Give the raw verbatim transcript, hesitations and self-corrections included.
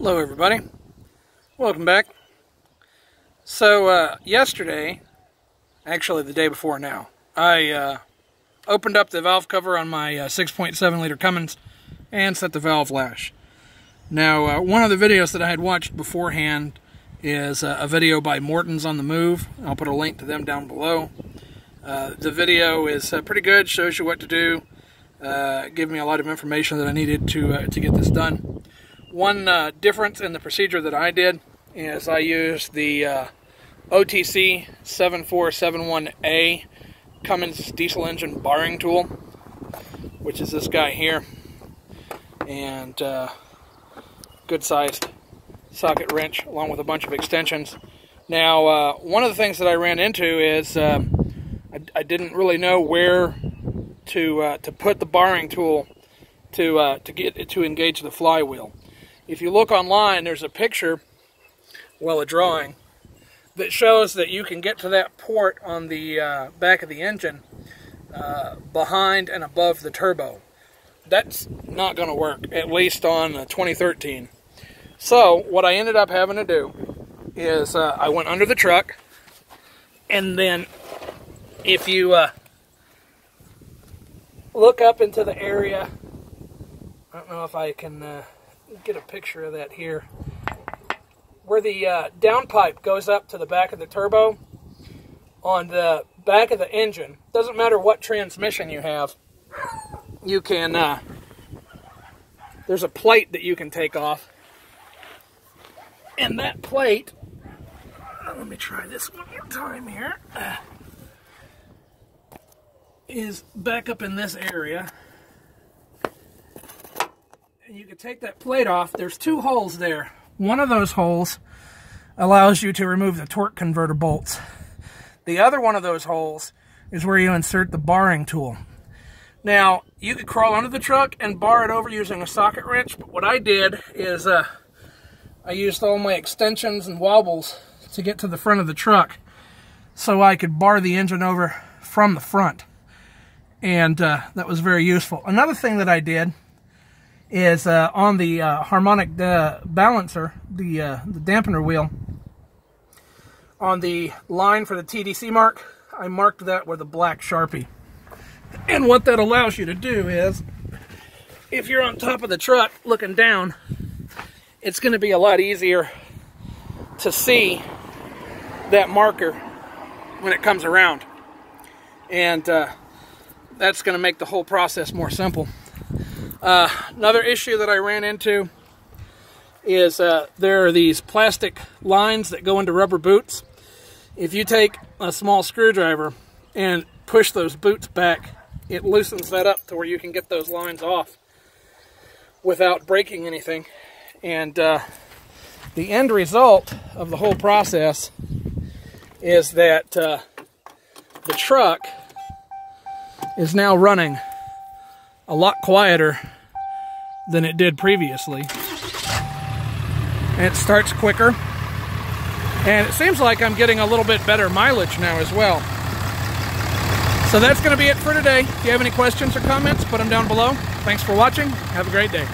Hello everybody, welcome back. So uh, yesterday, actually the day before now, I uh, opened up the valve cover on my uh, six point seven liter Cummins and set the valve lash. Now uh, one of the videos that I had watched beforehand is uh, a video by Morton's On The Move. I'll put a link to them down below. Uh, the video is uh, pretty good, shows you what to do, uh, gave me a lot of information that I needed to, uh, to get this done. One uh, difference in the procedure that I did is I used the uh, O T C seven four seven one A Cummins diesel engine barring tool, which is this guy here, and uh, good sized socket wrench along with a bunch of extensions. Now uh, one of the things that I ran into is uh, I, I didn't really know where to uh, to put the barring tool to uh, to get it to engage the flywheel. If you look online, there's a picture, well, a drawing, that shows that you can get to that port on the uh, back of the engine uh, behind and above the turbo. That's not going to work, at least on uh, twenty thirteen. So what I ended up having to do is uh, I went under the truck, and then if you uh, look up into the area, I don't know if I can... Uh, get a picture of that here, where the uh, downpipe goes up to the back of the turbo, on the back of the engine, doesn't matter what transmission you have, you can, uh, there's a plate that you can take off, and that plate, let me try this one more time here, uh, is back up in this area. And you can take that plate off. There's two holes there. One of those holes allows you to remove the torque converter bolts. The other one of those holes is where you insert the barring tool. Now, you could crawl under the truck and bar it over using a socket wrench, but what I did is uh, I used all my extensions and wobbles to get to the front of the truck so I could bar the engine over from the front. And uh, that was very useful. Another thing that I did is uh, on the uh, harmonic uh, balancer, the, uh, the dampener wheel, on the line for the T D C mark, I marked that with a black Sharpie. And what that allows you to do is, if you're on top of the truck looking down, it's going to be a lot easier to see that marker when it comes around. And uh, that's going to make the whole process more simple. Uh, another issue that I ran into is uh, there are these plastic lines that go into rubber boots. If you take a small screwdriver and push those boots back, it loosens that up to where you can get those lines off without breaking anything. And uh, the end result of the whole process is that uh, the truck is now running a lot quieter than it did previously. And it starts quicker. And it seems like I'm getting a little bit better mileage now as well. So that's going to be it for today. If you have any questions or comments, put them down below. Thanks for watching. Have a great day.